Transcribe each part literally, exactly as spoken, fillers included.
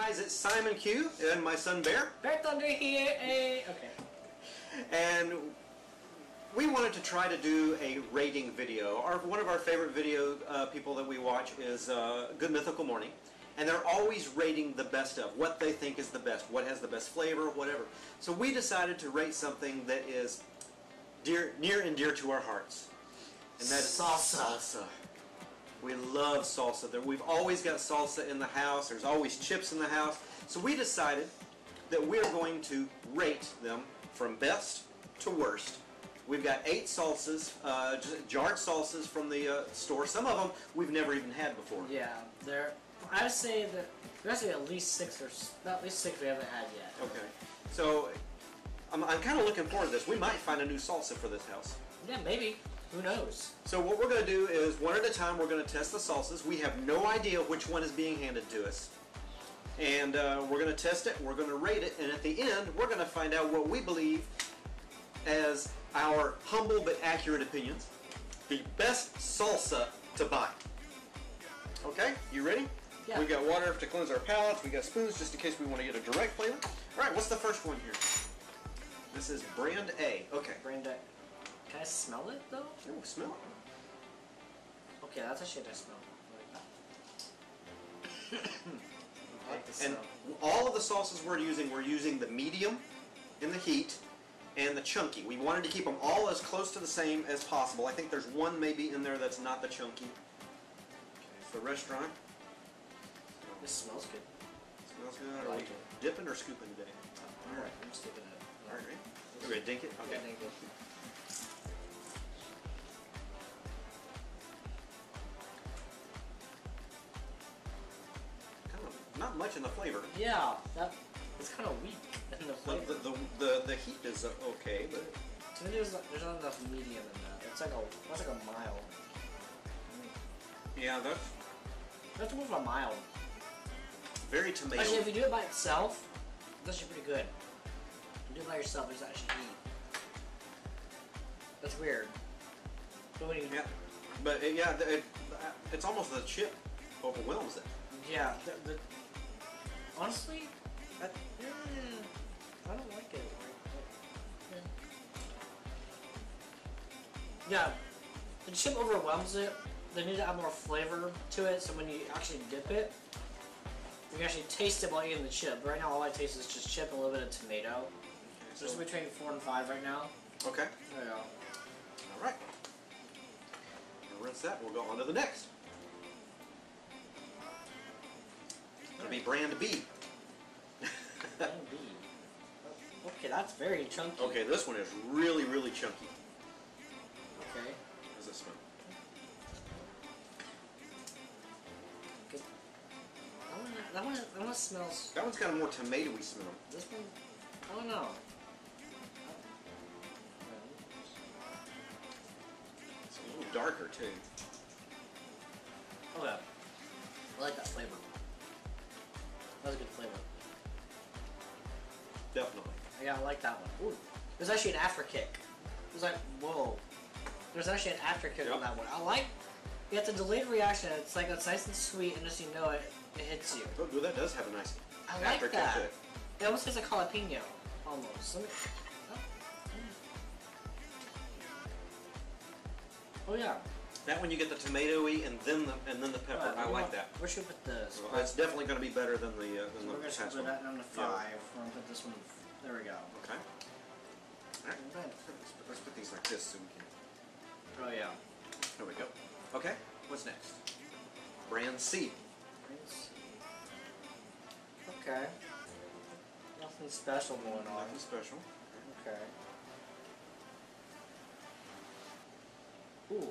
guys? It's Simon Q and my son Bear. Bear Thunder here. Eh? Okay. And we wanted to try to do a rating video. Our, one of our favorite video uh, people that we watch is uh, Good Mythical Morning. And they're always rating the best of, what they think is the best, what has the best flavor, whatever. So we decided to rate something that is dear, near and dear to our hearts. And that is salsa. salsa. We love salsa. There, we've always got salsa in the house. There's always chips in the house. So we decided that we're going to rate them from best to worst. We've got eight salsas, uh, jarred salsas from the uh, store. Some of them we've never even had before. Yeah, they're... I would say that there's actually at least six or at least six we haven't had yet. Okay, so I'm, I'm kind of looking forward to this. We might find a new salsa for this house. Yeah, maybe. Who knows? So what we're going to do is one at a time we're going to test the salsas. We have no idea which one is being handed to us, and uh, we're going to test it. We're going to rate it, and at the end we're going to find out what we believe as our humble but accurate opinions, the best salsa to buy. Okay, you ready? Yeah. We've got water to cleanse our palates. We've got spoons just in case we want to get a direct flavor. All right, what's the first one here? This is brand A. Okay. Brand A. Can I smell it, though? Oh, smell it. Okay, that's actually a nice smell. I like the smell. And all of the sauces we're using, we're using the medium and the heat and the chunky. We wanted to keep them all as close to the same as possible. I think there's one maybe in there that's not the chunky. Okay, it's the restaurant. This smells good. It smells good. I like it. Dipping or scooping today? Oh, all right, I'm just dipping it. All right, we're gonna dink it. Okay. Dink it. Kind of not much in the flavor. Yeah, that it's kind of weak in the flavor. The the the, the, the heat is okay, but to me there's there's not enough medium in that. It's like a that's like a mild. Yeah, that's that's more of a mild. Very tomato. Actually, if you do it by itself, it's actually pretty good. If you do it by yourself, it's actually heat. That's weird. So what do you do? Yeah. But it, yeah, it, it's almost the chip overwhelms it. Yeah. The, the, honestly, I, yeah, I don't like it. Yeah, the chip overwhelms it. They need to add more flavor to it, so when you actually dip it, you can actually taste it while eating the chip. Right now, all I taste is just chip and a little bit of tomato. Okay, so, so it's between four and five right now. Okay. There you go. All right. We'll rinse that. We'll go on to the next. That'll be brand B. Brand B. Okay, that's very chunky. Okay, this one is really, really chunky. Okay. How does this smell? That one, that one smells... That one's got a more tomatoey smell. This one... I don't know. It's a little darker, too. Oh, yeah. I like that flavor. That was a good flavor. Definitely. Yeah, I like that one. Ooh. There's actually an afterkick. It was like, whoa. There's actually an afterkick yep. on that one. I like... You have the delayed reaction. It's like, it's nice and sweet, and as you know it... It hits you. Oh, that does have a nice I like that. It. It almost tastes like jalapeno. Almost. Let me... oh. oh, yeah. That one you get the tomatoey and then the and then the pepper. Right, I like gonna, that. Where should we put this? Well, it's definitely going to be better than the uh, than so the we're going to put that down to five. Yeah. We're going to put this one. There we go. Okay. All right. Let's, let's put these like this so we can. Oh yeah. There we go. Okay. What's next? Brand C. Okay. Nothing special going on. Nothing special. Okay.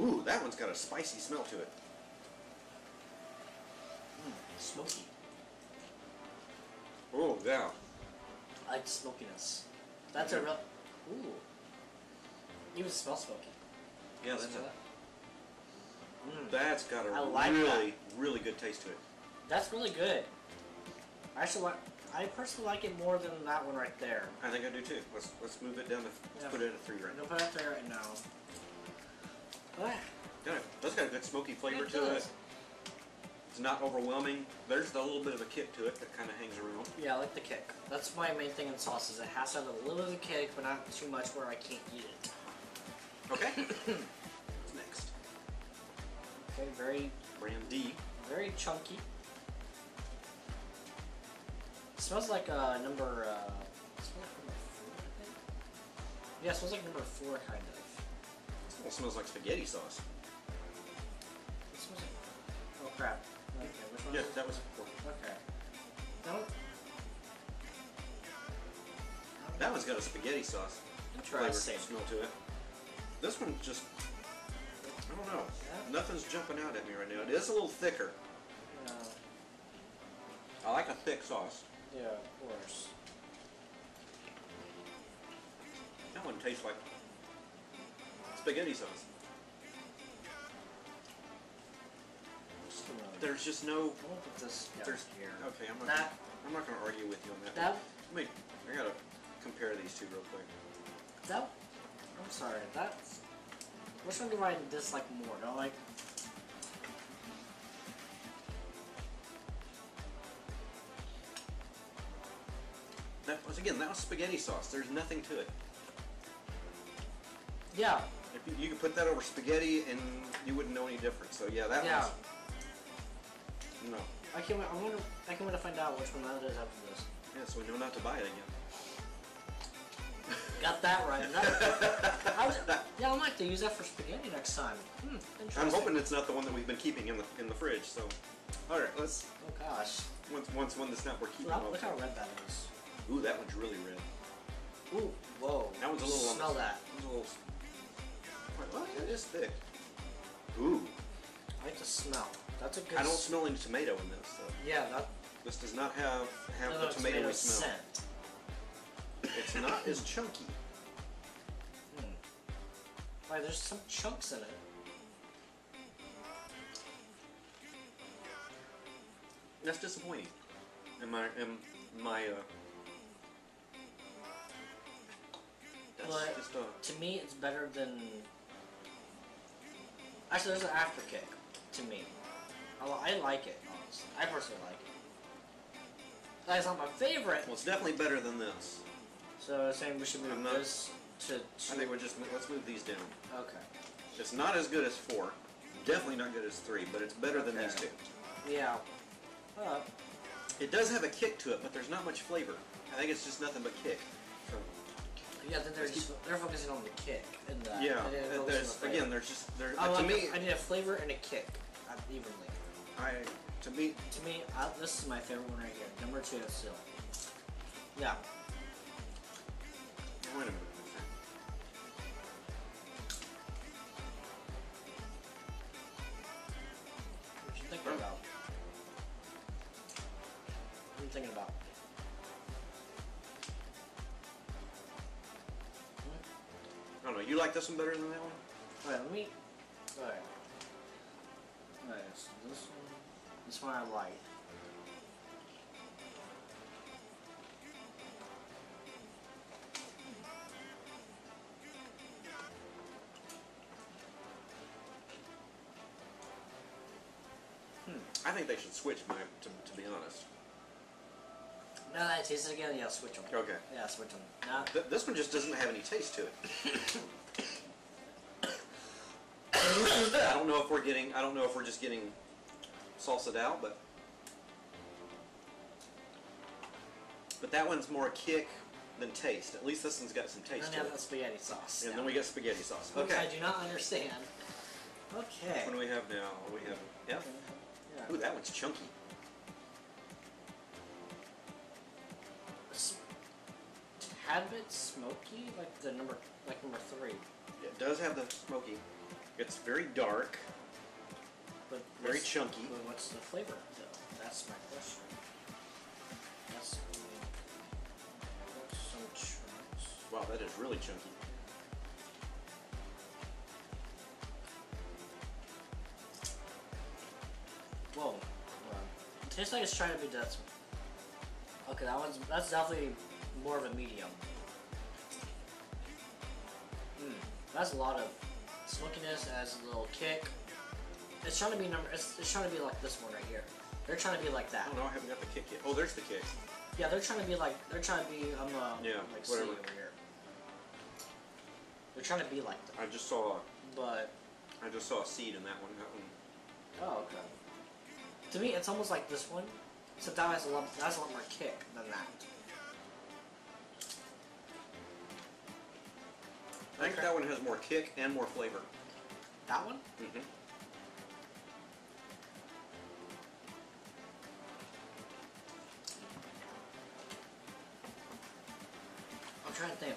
Ooh. Ooh, that one's got a spicy smell to it. Mm, smoky. Oh, yeah. I like smokiness. That's yeah. a real... Ooh. You even smell smoky. Yeah, that's a... Mm. That's got a like really, that. really good taste to it. That's really good. I actually like. I personally like it more than that one right there. I think I do too. Let's let's move it down. To, let's yeah. put it at a three right now. Don't put it at three right now. What? That's got a good smoky flavor it to does. it. It's It's not overwhelming. There's a little bit of a kick to it that kind of hangs around. Yeah, I like the kick. That's my main thing in sauce, is it has to have a little bit of a kick, but not too much where I can't eat it. Okay. What's next? Okay, very... brandy. Very chunky. It smells like uh, number... Uh, it smells like number four, I think? Yeah, it smells like number four, kind of. It smells like spaghetti sauce. It smells like... Oh, crap. Okay, which one? Yeah, that was four. Okay. That one... That one's got a spaghetti sauce. Interesting. Flavor smell to it. This one just, I don't know, yeah. Nothing's jumping out at me right now. It is a little thicker. Yeah. I like a thick sauce. Yeah, of course. That one tastes like spaghetti sauce. There's just no... I won't put this there's, here. Okay, I'm not, that, I'm not going to argue with you on that. That one. Wait, I got to compare these two real quick. That... I'm sorry, that's... Which one do I dislike more? Do I like... That was, again, that was spaghetti sauce. There's nothing to it. Yeah. If you, you could put that over spaghetti and you wouldn't know any difference. So yeah, that yeah. one's... No. I can't wait, I wonder, I can't wait to find out which one that is after this. Yeah, so we know not to buy it again. Got that right. That, I was, yeah, I might have to use that for spaghetti next time. Hmm, interesting. I'm hoping it's not the one that we've been keeping in the in the fridge. So, all right, let's. Oh gosh. Once once one that's not we're keeping. Well, look how red that is. Ooh, that one's really red. Ooh, whoa. That one's a little. Smell that. That one's a little. Look, it is thick. Ooh. I like the smell. That's a good. I don't smell any tomato in this though. Yeah, that. This does not have have no, the no, tomato, tomato smell. Scent. It's not as chunky. Hmm. Why, there's some chunks in it. That's disappointing. In my, in my, uh... That's but just, uh... to me, it's better than... Actually, there's an afterkick, to me. I, I like it, honestly. I personally like it. That's not my favorite. Well, it's definitely better than this. So I was saying we should move not, this to two. I think we're just, let's move these down. Okay. It's not as good as four. Definitely not good as three, but it's better okay. than these two. Yeah. Uh, it does have a kick to it, but there's not much flavor. I think it's just nothing but kick. So, yeah, then they're, just, keep, they're focusing on the kick. And the, yeah. And there's, the again, there's just, there, I, like to me, a, I need a flavor and a kick evenly. I, to me, to me I, this is my favorite one right here. Number two is silly. Yeah. Wait a minute. What you thinking about? What are you thinking about? I don't know. You like this one better than that one? Alright, let me... Alright. Alright, so this one... This one I like. I think they should switch, my, to, to be honest. Now that I taste it again, yeah, switch them. Okay. Yeah, switch them. Nah. Th this one just doesn't have any taste to it. I don't know if we're getting, I don't know if we're just getting salsa'd out, but... But that one's more a kick than taste. At least this one's got some taste to it. And then we have the spaghetti sauce. And now. Then we got spaghetti sauce. Okay. Which I do not understand. Okay. Which one do we have now? We have, yep. Okay. Ooh, that one's chunky. Had bit smoky, like the number, like number three. It does have the smoky. It's very dark, but very chunky. But what's the flavor though? That's my question. That's some chunks. Wow, that is really chunky. Whoa. Wow. It tastes like it's trying to be dead. Okay, that one's that's definitely more of a medium. Mm, that's a lot of smokiness, as a little kick. It's trying to be number. It's, it's trying to be like this one right here. They're trying to be like that. Oh no, I haven't got the kick yet. Oh, there's the kick. Yeah, they're trying to be like. They're trying to be. Um, um, yeah, like whatever. C over here. They're trying to be like that. I just saw. A, but. I just saw a seed in that one. That one. Oh, okay. To me, it's almost like this one, except that has a lot. That has a lot more kick than that. I think okay. that one has more kick and more flavor. That one? Mm-hmm. I'm trying to think. I,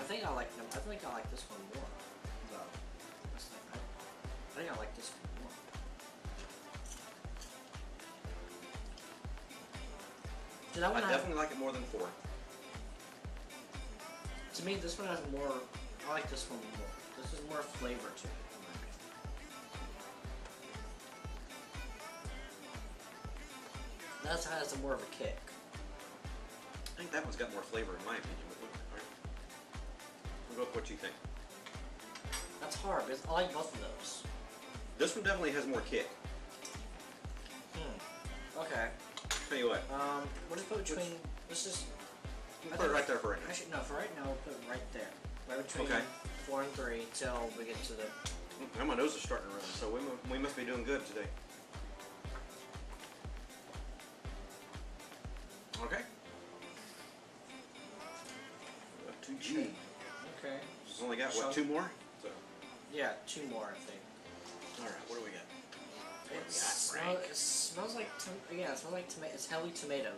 I think I like them. I think I like this one more. No. I think I like this one more. Did that one I definitely have, like it more than four. To me, this one has more. I like this one more. This is more flavor to it. That's how it has more of a kick. I think that one's got more flavor in my opinion. Alright. We'll go with what you think. That's hard because I like both of those. This one definitely has more kick. Hmm. Okay. Tell you what. Um, we'll just put between. Which, let's just. We'll put it right there for right now. Actually, no, for right now, we'll put it right there. Right between okay. four and three till we get to the. Now my nose is starting to run, so we we must be doing good today. Okay. Two G. Okay. Just only got so, what two more? So. Yeah, two more I think. All right. What do we got? It, got smell, it smells like yeah, it smells like tomato. It's heavily tomato.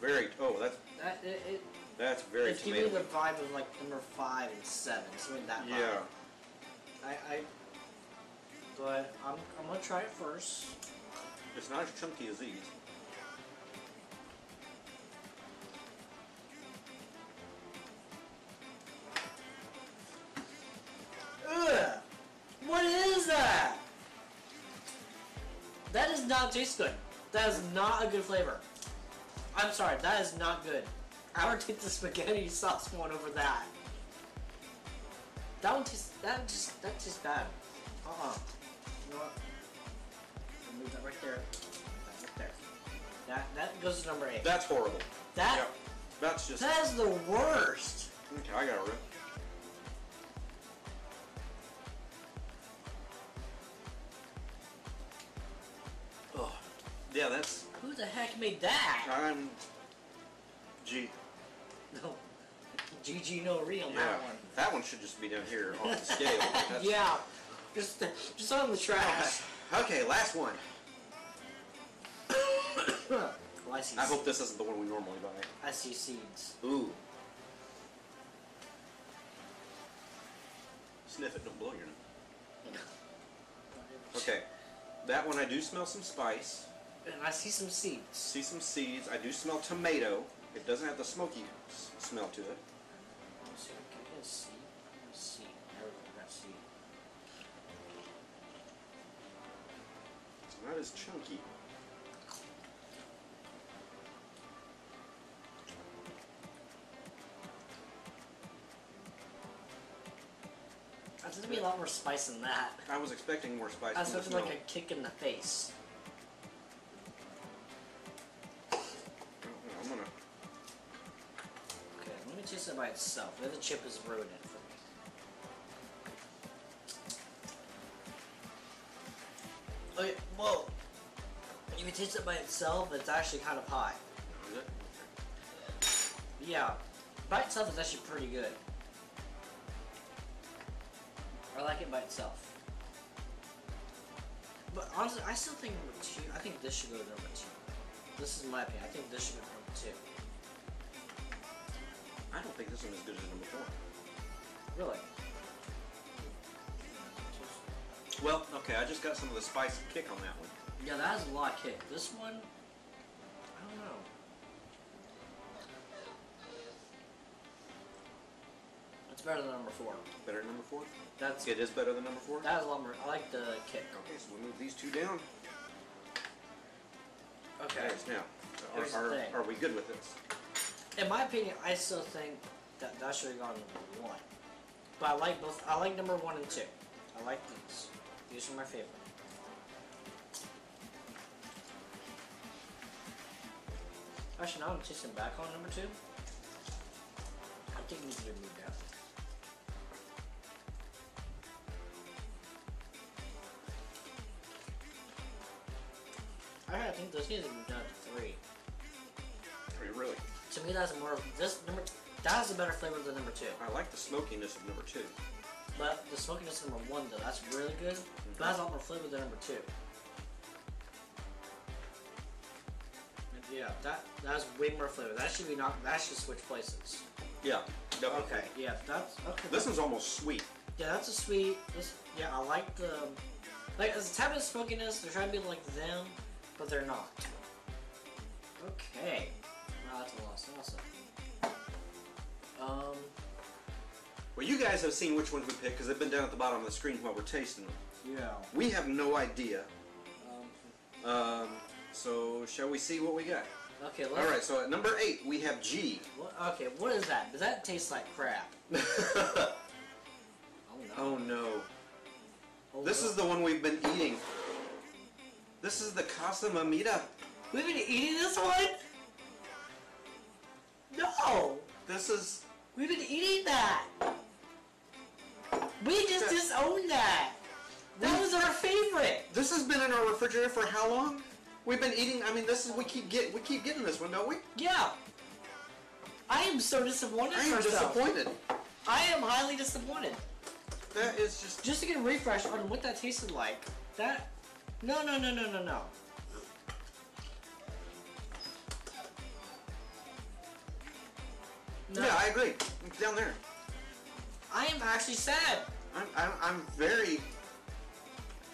Very. Oh, that's. That it. it That's very it's tomato. It's giving the vibe of like number five and seven, something that vibe. Yeah. I, I, but I'm, I'm gonna try it first. It's not as chunky as these. Ugh! What is that? That does not taste good. That is not a good flavor. I'm sorry, that is not good. I would take the spaghetti sauce one over that. That one tastes. That just. That's just bad. Uh uh. You know what? I'll move that right there. That right there. That that goes to number eight. That's horrible. That. Yeah, that's just. That is the worst. Okay, I got it. Oh. Yeah, that's. Who the heck made that? I'm. G. No. G G no real on yeah. that one. That one should just be down here on the scale. Yeah. Just just on the trash. Okay, last one. Well, I, see I hope this isn't the one we normally buy. I see seeds. Ooh. Sniff it, don't blow your nose. Okay. That one I do smell some spice. And I see some seeds. See some seeds. I do smell tomato. It doesn't have the smoky smell to it. Let's see. Can I get a seed? A seed. There we go. I got seed. It's not as chunky. That's going to be a lot more spice than that. I was expecting more spice. I was expecting like a kick in the face. Just it by itself. The other chip is ruined it for me. Okay, whoa! You can taste it by itself, it's actually kind of hot. Is it? Yeah. By itself is actually pretty good. I like it by itself. But honestly, I still think number two, I think this should go to number two. This is my opinion. I think this should go to number two. I don't think this one is as good as number four. Really? Well, okay, I just got some of the spice kick on that one. Yeah, that has a lot of kick. This one, I don't know. That's better than number four. Better than number four? That's. It is better than number four? That has a lot more. I like the kick. Okay, so we move these two down. Okay. Nice. Now, are, are, are we good with this? In my opinion, I still think that that should have gone number one. But I like both. I like number one and two. I like these. These are my favorite. Actually, now I'm tasting back on number two. I think we need to remove that. Actually, I think this needs to move down to three. Three, really? To me, that's more. This number that has a better flavor than number two. I like the smokiness of number two. But the smokiness of number one, though, that's really good. Mm-hmm. But that's a lot more flavor than number two. Yeah, that that's way more flavor. That should be not. That should switch places. Yeah, definitely. Okay. Yeah, that's okay. This one's almost sweet. Yeah, that's a sweet. This, yeah, I like the like as a type of smokiness. They're trying to be like them, but they're not. Okay. Wow, that's a loss. Also. Um. Well, you guys have seen which ones we picked because they've been down at the bottom of the screen while we're tasting them. Yeah. We have no idea. Um. um So, shall we see what we got? Okay, let's... Alright, so at number eight, we have G. What, okay, what is that? Does that taste like crap? Oh, no. Oh, no. Oh, this no. is the one we've been eating. This is the Casa Mamita. We've been eating this one? No! This is... We've been eating that! We just that... disowned that! That we... was our favorite! This has been in our refrigerator for how long? We've been eating. I mean, this is we keep get we keep getting this one, don't we? Yeah. I am so disappointed. I am myself. disappointed. I am highly disappointed. That is just just to get a refresh on what that tasted like. That no no no no no no. no. Yeah, I agree. It's down there. I am actually sad. I'm I'm, I'm very.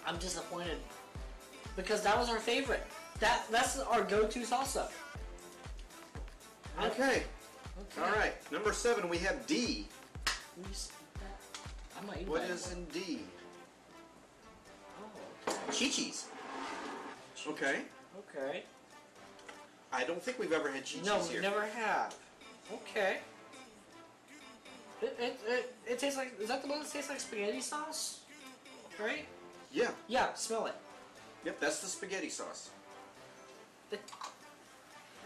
I'm disappointed because that was our favorite. That that's our go-to salsa. Okay. Okay. All right. Number seven, we have D. I might eat what that is one. in D? Oh. Okay. Chi-Chi's. Okay. Okay. I don't think we've ever had Chi-Chi's no, here. No, we never have. Okay. It, it it it tastes like. Is that the one that tastes like spaghetti sauce? Right? Yeah. Yeah. Smell it. Yep, that's the spaghetti sauce. It,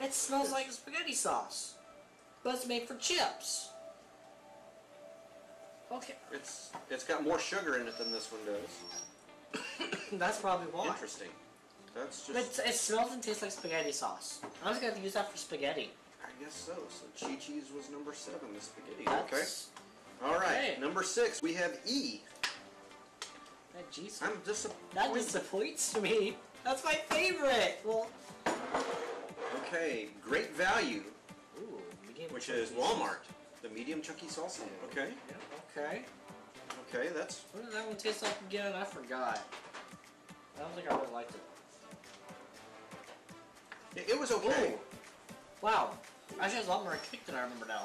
it smells like spaghetti sauce, but it's made for chips. Okay. It's it's got more sugar in it than this one does. That's probably why. Interesting. That's just. It, it smells and tastes like spaghetti sauce. I was going to use that for spaghetti. I guess so. So Chi-Chi's was number seven, the spaghetti. That's, okay. All right. Okay. Number six, we have E. That, G's I'm disappointed. That disappoints me. That's my favorite. Well. Okay, Great Value. Ooh, which is Walmart. The medium chunky salsa. Okay. Yeah, okay. Okay, that's. What did that one taste like again? I forgot. I don't think I really liked it. It, it was okay. Ooh. Wow. Actually, has a lot more kick than I remember now.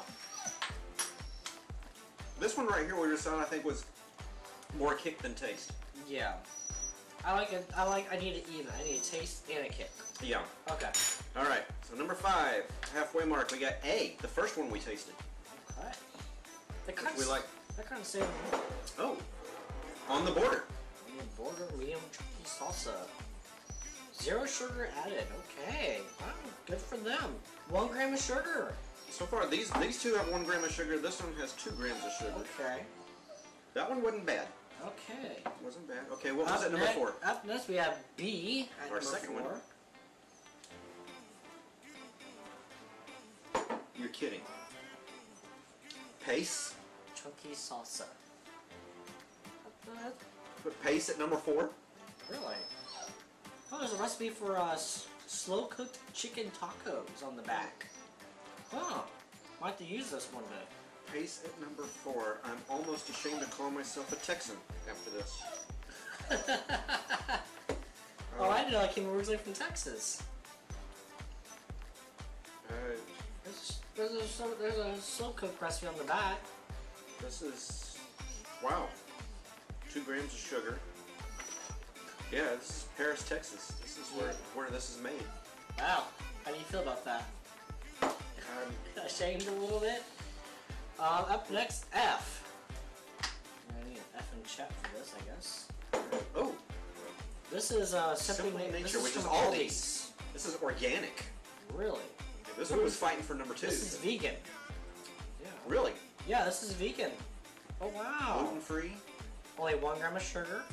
This one right here, we just saw, I think, was. More kick than taste. Yeah. I like it. I like, I need it even. I need a taste and a kick. Yeah. Okay. Alright, so number five, halfway mark, we got A, the first one we tasted. Okay. That kind we of, like. That kind of same. Oh. On the Border. On the Border, medium chunky salsa. Zero sugar added. Okay. Wow, good for them. One gram of sugar. So far, these, these two have one gram of sugar. This one has two grams of sugar. Okay. That one wasn't bad. Okay. Wasn't bad. Okay, what was at number four? Up next we have B. Our second one. You're kidding. Pace. Chunky salsa. Put Pace at number four. Really? Oh, there's a recipe for uh, slow cooked chicken tacos on the back. Huh. Might have to use this one day. Pace at number four. I'm almost ashamed to call myself a Texan after this. Oh, um, I didn't know I came originally from Texas. Uh, there's, there's a, there's a slow cook recipe on the back. This is... Wow. Two grams of sugar. Yeah, this is Paris, Texas. This is where, where this is made. Wow. How do you feel about that? Um, ashamed a little bit? Uh, up next, F. I need an F in chat for this, I guess. Oh! This is uh, Simply Made. This is from Aldi's. This is organic. Really? It This one was fighting for number two. This is vegan. Yeah. Really? Yeah, this is vegan. Oh, wow. Gluten free. Only one gram of sugar.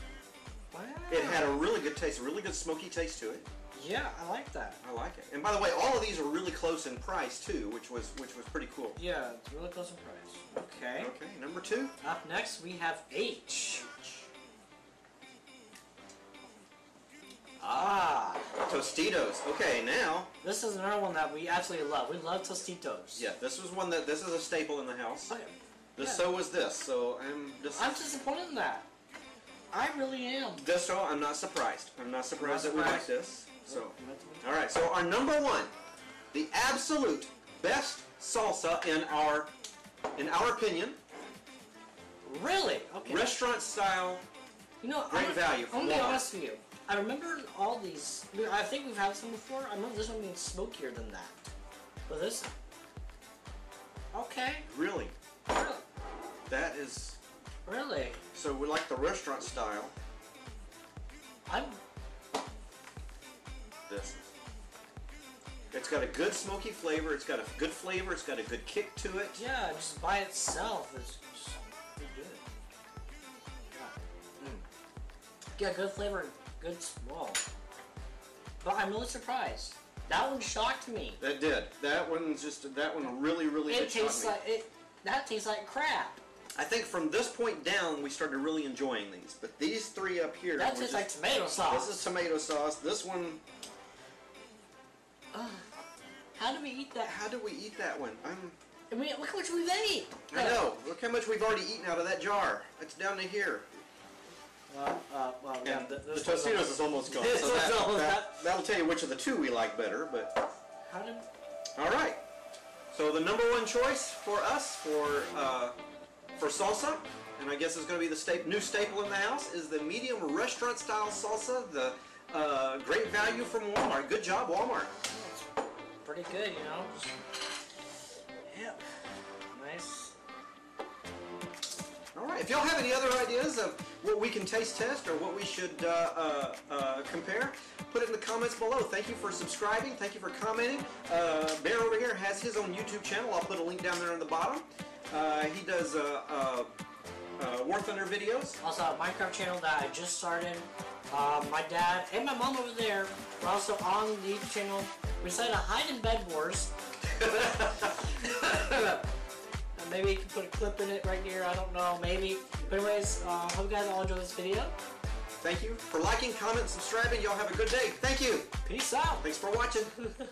Wow. It had a really good taste, a really good smoky taste to it. Yeah, I like that. I like it. And by the way, all of these are really close in price too, which was which was pretty cool. Yeah, it's really close in price. Okay. Okay, number two. Up next we have H. Ah, Tostitos. Okay, now this is another one that we actually love. We love Tostitos. Yeah, this was one that this is a staple in the house. Okay. This, yeah. So was this. So I'm just. I'm disappointed in that. I really am. Just so I'm not surprised. I'm not surprised, I'm not surprised that we surprised. like this. So, all right. So our number one, the absolute best salsa in our, in our opinion. Really? Okay. Restaurant style. You know, Great Value. I'm gonna be honest with you. I remember all these. I think we've had some before. I remember this one being smokier than that. But this. Okay. Really. Really. That is. Really. So we like the restaurant style. I'm. This. It's got a good smoky flavor. It's got a good flavor. It's got a good kick to it. Yeah, just by itself, it's just pretty good. Yeah. Mm. Yeah, good flavor. And good smell. But I'm really surprised. That one shocked me. That did. That one just. That one really, really. It tastes like it. That tastes like crap. I think from this point down, we started really enjoying these. But these three up here. That tastes like tomato sauce. This is tomato sauce. This one. Ugh. How do we eat that? How do we eat that one? I'm. I mean, look how much we've eaten. I know. Look how much we've already eaten out of that jar. It's down to here. Uh, uh, well, yeah, the, the Tostitos is almost gone. So that, almost that, that, that'll tell you which of the two we like better. But. How did? All right. So the number one choice for us for. Uh, For salsa, and I guess it's going to be the sta new staple in the house, is the medium restaurant-style salsa, the uh, Great Value from Walmart. Good job, Walmart. That's pretty good, you know. Yep. Nice. All right. If y'all have any other ideas of what we can taste test or what we should uh, uh, uh, compare, put it in the comments below. Thank you for subscribing. Thank you for commenting. Uh, Bear over here has his own YouTube channel. I'll put a link down there on the bottom. Uh, he does uh, uh, uh, War Thunder videos. Also, a Minecraft channel that I just started. Uh, my dad and my mom over there were also on the YouTube channel. We decided to hide in bed wars. uh, maybe you can put a clip in it right here. I don't know. Maybe. But anyways, uh, hope you guys all enjoy this video. Thank you for liking, commenting, subscribing. Y'all have a good day. Thank you. Peace out. Thanks for watching.